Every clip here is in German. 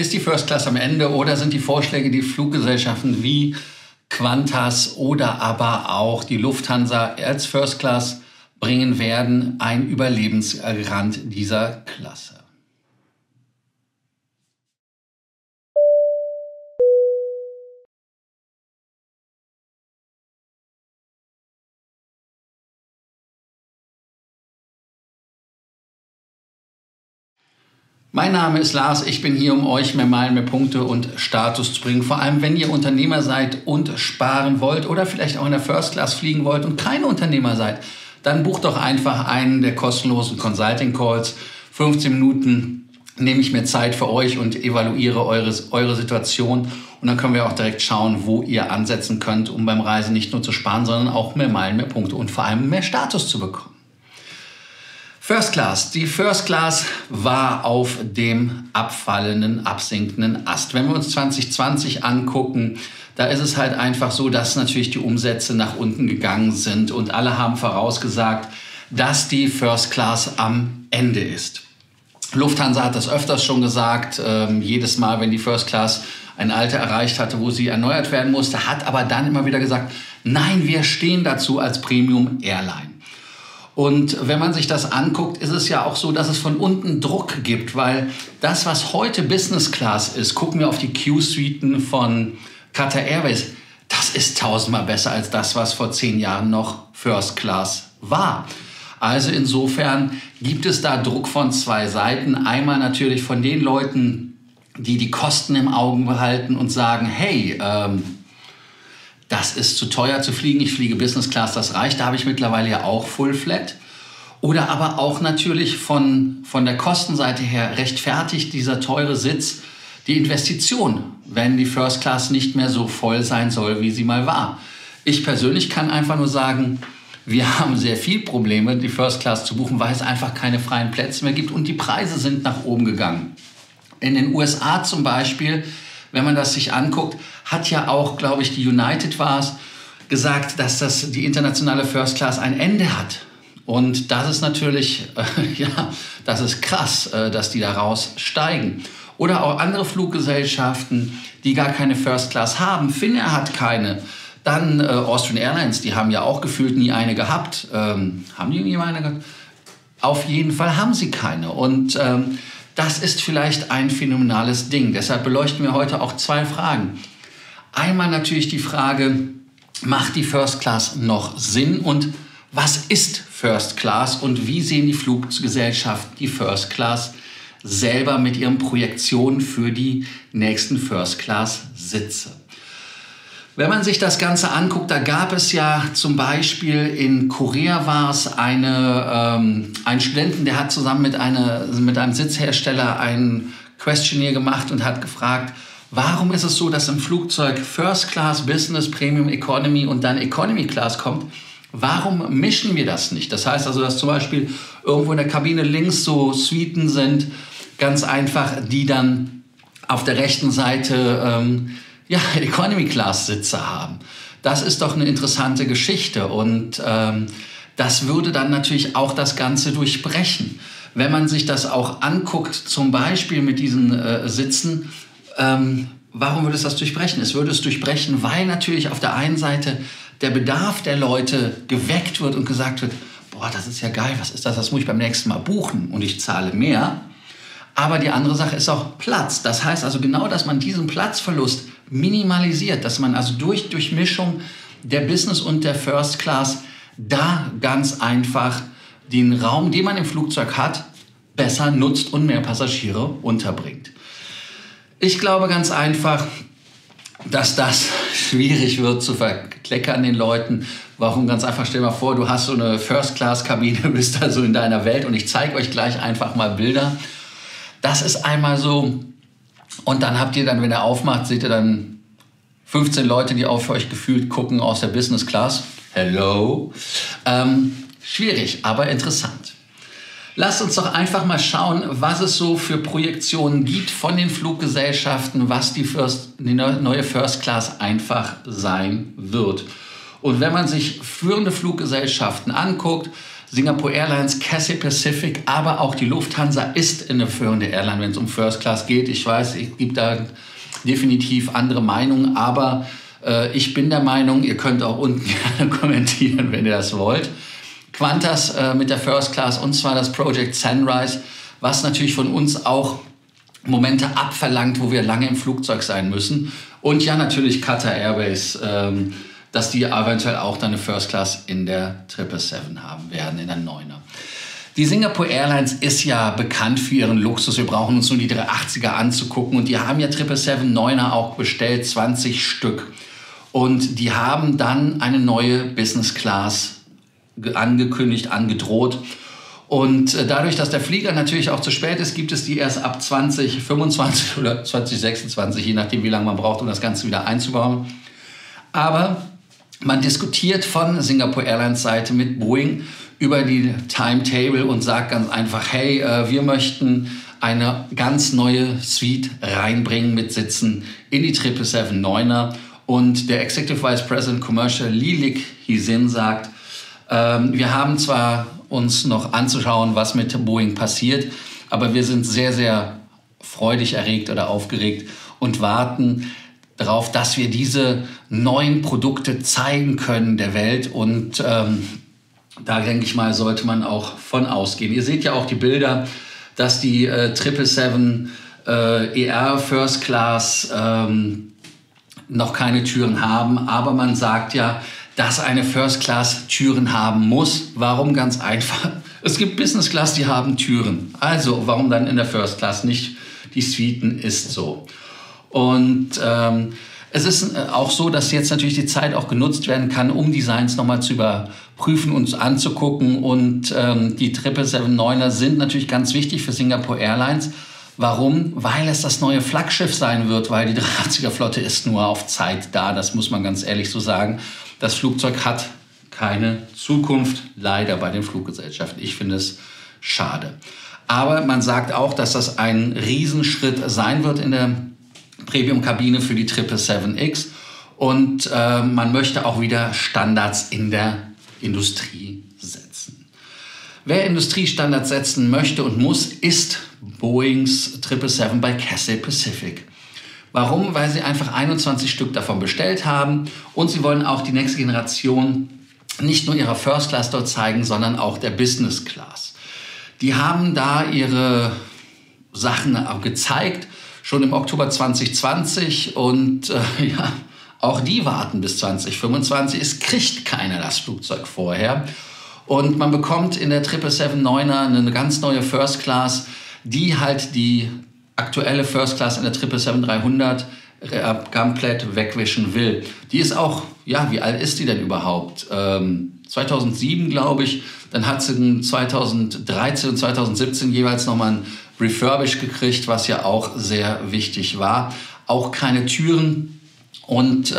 Ist die First Class am Ende oder sind die Vorschläge, die Fluggesellschaften wie Qantas oder aber auch die Lufthansa als First Class bringen werden, ein Überlebensgarant dieser Klasse? Mein Name ist Lars, ich bin hier, um euch mehr Meilen, mehr Punkte und Status zu bringen. Vor allem, wenn ihr Unternehmer seid und sparen wollt oder vielleicht auch in der First Class fliegen wollt und keine Unternehmer seid, dann bucht doch einfach einen der kostenlosen Consulting Calls. 15 Minuten nehme ich mir Zeit für euch und evaluiere eure Situation. Und dann können wir auch direkt schauen, wo ihr ansetzen könnt, um beim Reisen nicht nur zu sparen, sondern auch mehr Meilen, mehr Punkte und vor allem mehr Status zu bekommen. First Class. Die First Class war auf dem abfallenden, absinkenden Ast. Wenn wir uns 2020 angucken, da ist es halt einfach so, dass natürlich die Umsätze nach unten gegangen sind und alle haben vorausgesagt, dass die First Class am Ende ist. Lufthansa hat das öfters schon gesagt, jedes Mal, wenn die First Class ein Alter erreicht hatte, wo sie erneuert werden musste, hat aber dann immer wieder gesagt, nein, wir stehen dazu als Premium Airline. Und wenn man sich das anguckt, ist es ja auch so, dass es von unten Druck gibt, weil das, was heute Business Class ist, gucken wir auf die Q-Suiten von Qatar Airways, das ist tausendmal besser als das, was vor 10 Jahren noch First Class war. Also insofern gibt es da Druck von zwei Seiten. Einmal natürlich von den Leuten, die die Kosten im Auge behalten und sagen, hey, das ist zu teuer zu fliegen, ich fliege Business Class, das reicht, da habe ich mittlerweile ja auch Full Flat. Oder aber auch natürlich von der Kostenseite her rechtfertigt dieser teure Sitz die Investition, wenn die First Class nicht mehr so voll sein soll, wie sie mal war. Ich persönlich kann einfach nur sagen, wir haben sehr viel Probleme, die First Class zu buchen, weil es einfach keine freien Plätze mehr gibt und die Preise sind nach oben gegangen. In den USA zum Beispiel, wenn man das sich anguckt, hat ja auch, glaube ich, die United war es, gesagt, dass das die internationale First Class ein Ende hat. Und das ist natürlich, ja, das ist krass, dass die da raussteigen. Oder auch andere Fluggesellschaften, die gar keine First Class haben. Finnair hat keine. Dann Austrian Airlines, die haben ja auch gefühlt nie eine gehabt. Haben die nie eine gehabt? Auf jeden Fall haben sie keine. Und das ist vielleicht ein phänomenales Ding. Deshalb beleuchten wir heute auch zwei Fragen. Einmal natürlich die Frage, macht die First Class noch Sinn und was ist First Class und wie sehen die Fluggesellschaften die First Class selber mit ihren Projektionen für die nächsten First Class Sitze? Wenn man sich das Ganze anguckt, da gab es ja zum Beispiel in Korea war es einen Studenten, der hat zusammen mit einem Sitzhersteller ein Questionnaire gemacht und hat gefragt, warum ist es so, dass im Flugzeug First Class, Business, Premium, Economy und dann Economy Class kommt? Warum mischen wir das nicht? Das heißt also, dass zum Beispiel irgendwo in der Kabine links so Suiten sind, ganz einfach, die dann auf der rechten Seite ja, Economy Class Sitze haben. Das ist doch eine interessante Geschichte und das würde dann natürlich auch das Ganze durchbrechen. Wenn man sich das auch anguckt, zum Beispiel mit diesen Sitzen, warum würde es das durchbrechen? Es würde es durchbrechen, weil natürlich auf der einen Seite der Bedarf der Leute geweckt wird und gesagt wird, boah, das ist ja geil, was ist das? Das muss ich beim nächsten Mal buchen und ich zahle mehr. Aber die andere Sache ist auch Platz. Das heißt also genau, dass man diesen Platzverlust minimalisiert, dass man also durch Mischung der Business und der First Class da ganz einfach den Raum, den man im Flugzeug hat, besser nutzt und mehr Passagiere unterbringt. Ich glaube ganz einfach, dass das schwierig wird zu verkleckern den Leuten. Warum? Ganz einfach, stell dir mal vor, du hast so eine First-Class-Kabine, bist da so in deiner Welt und ich zeige euch gleich einfach mal Bilder. Das ist einmal so und dann habt ihr dann, wenn ihr aufmacht, seht ihr dann 15 Leute, die auf euch gefühlt gucken aus der Business-Class. Hello. Schwierig, aber interessant. Lasst uns doch einfach mal schauen, was es so für Projektionen gibt von den Fluggesellschaften, was die neue First Class einfach sein wird. Und wenn man sich führende Fluggesellschaften anguckt, Singapore Airlines, Cathay Pacific, aber auch die Lufthansa ist eine führende Airline, wenn es um First Class geht. Ich weiß, es gibt da definitiv andere Meinungen, aber ich bin der Meinung, ihr könnt auch unten gerne kommentieren, wenn ihr das wollt. Qantas mit der First Class, und zwar das Project Sunrise, was natürlich von uns auch Momente abverlangt, wo wir lange im Flugzeug sein müssen. Und ja, natürlich Qatar Airways, dass die eventuell auch dann eine First Class in der 777 haben werden, in der 9er. Die Singapore Airlines ist ja bekannt für ihren Luxus. Wir brauchen uns nur die 380er anzugucken. Und die haben ja 777-9er auch bestellt, 20 Stück. Und die haben dann eine neue Business Class angekündigt, angedroht. Und dadurch, dass der Flieger natürlich auch zu spät ist, gibt es die erst ab 2025 oder 2026, je nachdem, wie lange man braucht, um das Ganze wieder einzubauen. Aber man diskutiert von Singapore Airlines Seite mit Boeing über die Timetable und sagt ganz einfach, hey, wir möchten eine ganz neue Suite reinbringen mit Sitzen in die 777-9er. Und der Executive Vice President Commercial Lilik Hisin sagt, wir haben zwar uns noch anzuschauen, was mit Boeing passiert, aber wir sind sehr, sehr freudig erregt oder aufgeregt und warten darauf, dass wir diese neuen Produkte zeigen können der Welt. Und da denke ich mal, sollte man auch von ausgehen. Ihr seht ja auch die Bilder, dass die 777 ER First Class noch keine Türen haben, aber man sagt ja, dass eine First Class Türen haben muss. Warum? Ganz einfach. Es gibt Business Class, die haben Türen. Also warum dann in der First Class nicht? Die Suiten ist so. Und es ist auch so, dass jetzt natürlich die Zeit auch genutzt werden kann, um Designs nochmal zu überprüfen und anzugucken. Und die 777-9er sind natürlich ganz wichtig für Singapore Airlines. Warum? Weil es das neue Flaggschiff sein wird, weil die 380er-Flotte ist nur auf Zeit da. Das muss man ganz ehrlich so sagen. Das Flugzeug hat keine Zukunft, leider, bei den Fluggesellschaften. Ich finde es schade. Aber man sagt auch, dass das ein Riesenschritt sein wird in der Premium-Kabine für die 777X. Und man möchte auch wieder Standards in der Industrie setzen. Wer Industriestandards setzen möchte und muss, ist Boeings 777 bei Cathay Pacific. Warum? Weil sie einfach 21 Stück davon bestellt haben und sie wollen auch die nächste Generation nicht nur ihrer First Class dort zeigen, sondern auch der Business Class. Die haben da ihre Sachen gezeigt, schon im Oktober 2020 und ja, auch die warten bis 2025. Es kriegt keiner das Flugzeug vorher und man bekommt in der 777-9er eine ganz neue First Class, die halt die aktuelle First Class in der 777-300 komplett wegwischen will. Die ist auch, ja, wie alt ist die denn überhaupt? 2007, glaube ich. Dann hat sie 2013 und 2017 jeweils nochmal ein Refurbish gekriegt, was ja auch sehr wichtig war. Auch keine Türen. Und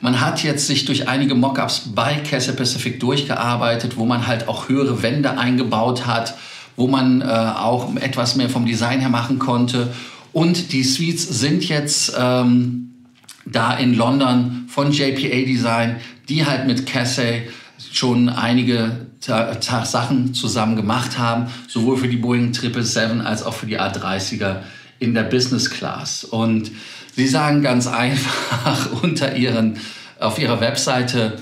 man hat jetzt sich durch einige Mockups bei Cathay Pacific durchgearbeitet, wo man halt auch höhere Wände eingebaut hat, wo man auch etwas mehr vom Design her machen konnte. Und die Suites sind jetzt da in London von JPA Design, die halt mit Cathay schon einige Sachen zusammen gemacht haben, sowohl für die Boeing 777 als auch für die A330er in der Business Class. Und sie sagen ganz einfach auf ihrer Webseite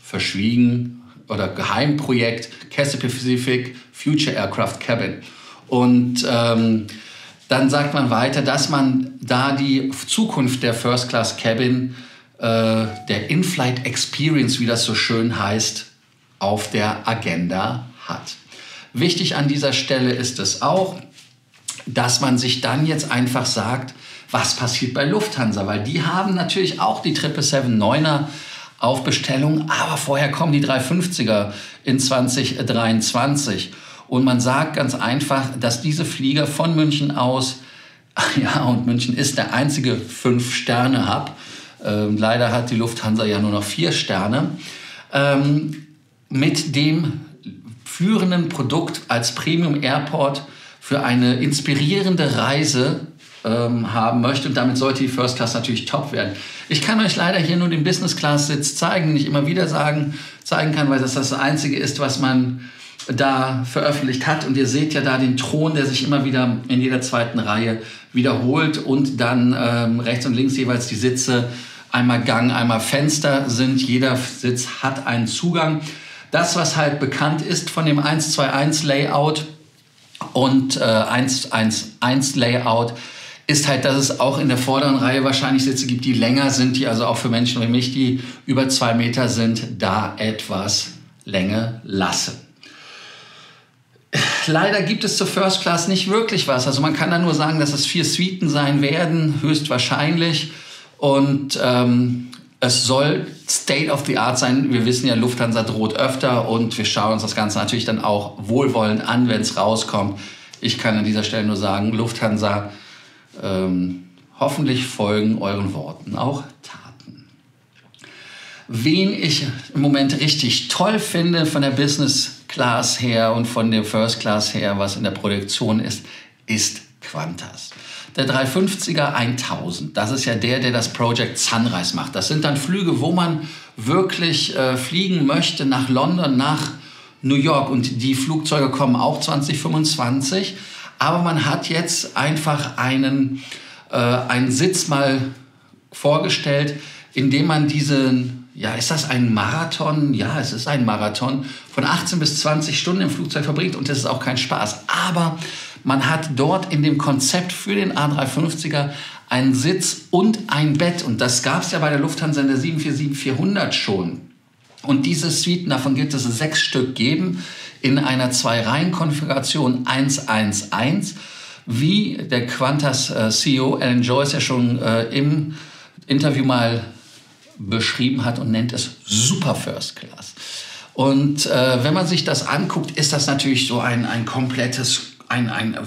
verschwiegen, oder Geheimprojekt Cathay Pacific Future Aircraft Cabin. Und dann sagt man weiter, dass man da die Zukunft der First Class Cabin, der In-Flight Experience, wie das so schön heißt, auf der Agenda hat. Wichtig an dieser Stelle ist es auch, dass man sich dann jetzt einfach sagt, was passiert bei Lufthansa, weil die haben natürlich auch die 777-9er auf Bestellung, aber vorher kommen die 350er in 2023. Und man sagt ganz einfach, dass diese Flieger von München aus, ja, und München ist der einzige 5-Sterne-Hub, leider hat die Lufthansa ja nur noch 4 Sterne, mit dem führenden Produkt als Premium Airport für eine inspirierende Reise haben möchte, und damit sollte die First Class natürlich top werden. Ich kann euch leider hier nur den Business Class Sitz zeigen, den ich immer wieder zeigen kann, weil das Einzige ist, was man da veröffentlicht hat, und ihr seht ja da den Thron, der sich immer wieder in jeder zweiten Reihe wiederholt und dann rechts und links jeweils die Sitze, einmal Gang, einmal Fenster sind. Jeder Sitz hat einen Zugang. Das, was halt bekannt ist von dem 1-2-1-Layout und 1-1-1-Layout, ist halt, dass es auch in der vorderen Reihe wahrscheinlich Sitze gibt, die länger sind, die also auch für Menschen wie mich, die über 2 Meter sind, da etwas Länge lassen. Leider gibt es zur First Class nicht wirklich was. Also man kann da nur sagen, dass es 4 Suiten sein werden, höchstwahrscheinlich. Und es soll State of the Art sein. Wir wissen ja, Lufthansa droht öfter, und wir schauen uns das Ganze natürlich dann auch wohlwollend an, wenn es rauskommt. Ich kann an dieser Stelle nur sagen, Lufthansa, hoffentlich folgen euren Worten auch Taten. Wen ich im Moment richtig toll finde von der Business Class her und von der First Class her, was in der Produktion ist, ist Qantas. Der 350er 1000, das ist ja der das Project Sunrise macht. Das sind dann Flüge, wo man wirklich fliegen möchte nach London, nach New York. Und die Flugzeuge kommen auch 2025. Aber man hat jetzt einfach einen Sitz mal vorgestellt, in dem man diesen, ja, ist das ein Marathon? Ja, es ist ein Marathon von 18 bis 20 Stunden im Flugzeug verbringt, und das ist auch kein Spaß. Aber man hat dort in dem Konzept für den A350er einen Sitz und ein Bett. Und das gab es ja bei der Lufthansa in der 747-400 schon. Und diese Suiten, davon gibt es 6 Stück, geben in einer 2-Reihen-Konfiguration 111. Wie der Qantas-CEO Alan Joyce ja schon im Interview mal beschrieben hat, und nennt es Super First Class. Und wenn man sich das anguckt, ist das natürlich so ein komplettes, ein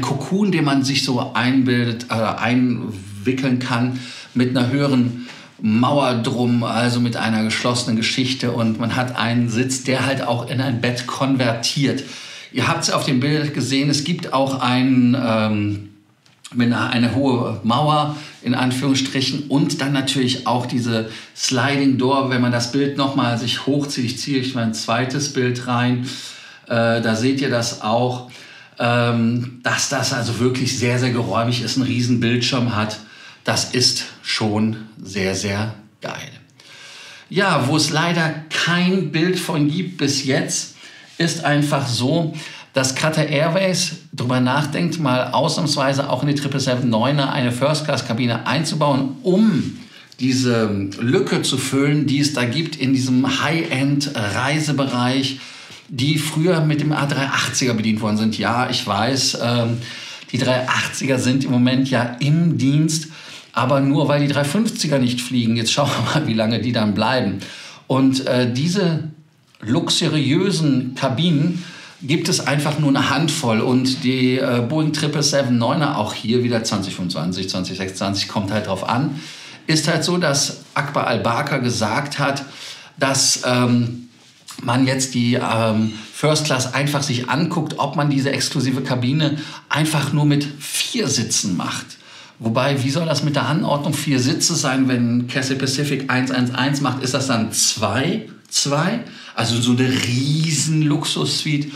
Kokon, den man sich so einwickeln kann, mit einer höheren Mauer drum, also mit einer geschlossenen Geschichte, und man hat einen Sitz, der halt auch in ein Bett konvertiert. Ihr habt es auf dem Bild gesehen, es gibt auch eine hohe Mauer in Anführungsstrichen, und dann natürlich auch diese Sliding Door. Wenn man das Bild nochmal sich hochzieht, ziehe ich mein zweites Bild rein, da seht ihr das auch, dass das also wirklich sehr, sehr geräumig ist, einen riesen Bildschirm hat. Das ist schon sehr, sehr geil. Ja, wo es leider kein Bild von gibt bis jetzt, ist einfach so, dass Qatar Airways darüber nachdenkt, mal ausnahmsweise auch in die 777-9er eine First-Class-Kabine einzubauen, um diese Lücke zu füllen, die es da gibt in diesem High-End-Reisebereich, die früher mit dem A380er bedient worden sind. Ja, ich weiß, die 380er sind im Moment ja im Dienst, aber nur, weil die 350er nicht fliegen. Jetzt schauen wir mal, wie lange die dann bleiben. Und diese luxuriösen Kabinen gibt es einfach nur eine Handvoll. Und die Boeing 777-9er, auch hier wieder 2025, 2026, kommt halt drauf an, ist halt so, dass Akbar Al-Baker gesagt hat, dass man jetzt die First Class einfach sich anguckt, ob man diese exklusive Kabine einfach nur mit 4 Sitzen macht. Wobei, wie soll das mit der Anordnung 4 Sitze sein? Wenn Cathay Pacific 111 macht, ist das dann 2? Also so eine riesen Luxus-Suite.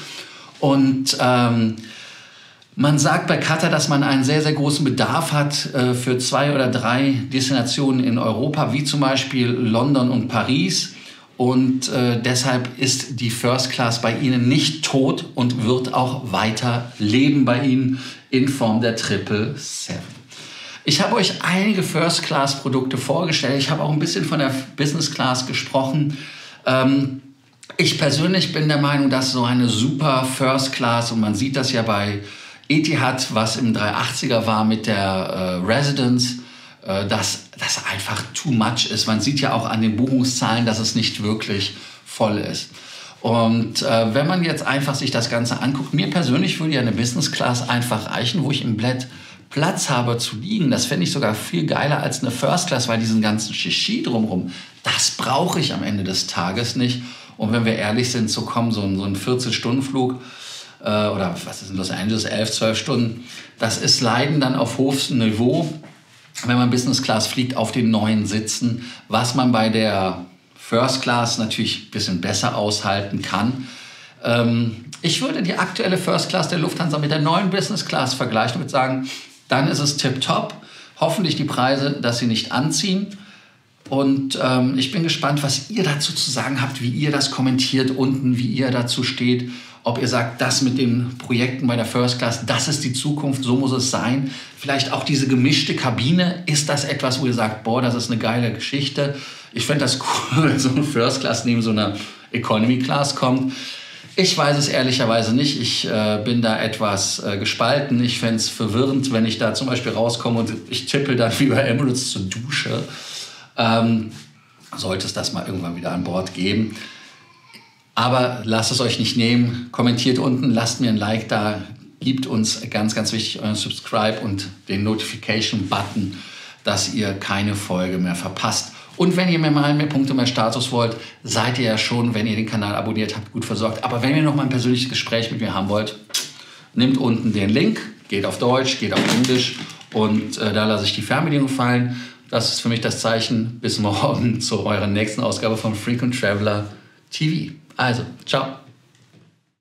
Und man sagt bei Qatar, dass man einen sehr, sehr großen Bedarf hat für 2 oder 3 Destinationen in Europa, wie zum Beispiel London und Paris. Und deshalb ist die First Class bei Ihnen nicht tot und wird auch weiter leben bei Ihnen in Form der 777. Ich habe euch einige First Class Produkte vorgestellt. Ich habe auch ein bisschen von der Business Class gesprochen. Ich persönlich bin der Meinung, dass so eine super First Class, und man sieht das ja bei Etihad, was im 380er war mit der Residence, dass das einfach too much ist. Man sieht ja auch an den Buchungszahlen, dass es nicht wirklich voll ist. Und wenn man jetzt einfach sich das Ganze anguckt, mir persönlich würde ja eine Business Class einfach reichen, wo ich im Bett Platz habe zu liegen. Das fände ich sogar viel geiler als eine First Class, weil diesen ganzen Shishi drumherum, das brauche ich am Ende des Tages nicht. Und wenn wir ehrlich sind, so ein 14-Stunden-Flug oder was ist in Los Angeles, 11-12 Stunden. Das ist Leiden dann auf hohem Niveau, wenn man Business Class fliegt, auf den neuen Sitzen, was man bei der First Class natürlich ein bisschen besser aushalten kann. Ich würde die aktuelle First Class der Lufthansa mit der neuen Business Class vergleichen und würde sagen, dann ist es tipptopp. Hoffentlich die Preise, dass sie nicht anziehen. Und ich bin gespannt, was ihr dazu zu sagen habt, wie ihr das kommentiert unten, wie ihr dazu steht. Ob ihr sagt, das mit den Projekten bei der First Class, das ist die Zukunft, so muss es sein. Vielleicht auch diese gemischte Kabine, ist das etwas, wo ihr sagt, boah, das ist eine geile Geschichte. Ich fände das cool, wenn so eine First Class neben so einer Economy Class kommt. Ich weiß es ehrlicherweise nicht. Ich bin da etwas gespalten. Ich fände es verwirrend, wenn ich da zum Beispiel rauskomme und ich tippe dann wie bei Emirates zur Dusche. Sollte es das mal irgendwann wieder an Bord geben. Aber lasst es euch nicht nehmen. Kommentiert unten, lasst mir ein Like da. Gebt uns, ganz, ganz wichtig, euren Subscribe und den Notification-Button, dass ihr keine Folge mehr verpasst. Und wenn ihr mehr Punkte, mehr Status wollt, seid ihr ja schon, wenn ihr den Kanal abonniert habt, gut versorgt. Aber wenn ihr noch mal ein persönliches Gespräch mit mir haben wollt, nehmt unten den Link, geht auf Deutsch, geht auf Englisch und da lasse ich die Fernbedienung fallen. Das ist für mich das Zeichen. Bis morgen zu eurer nächsten Ausgabe von Frequent Traveler TV. Also, ciao.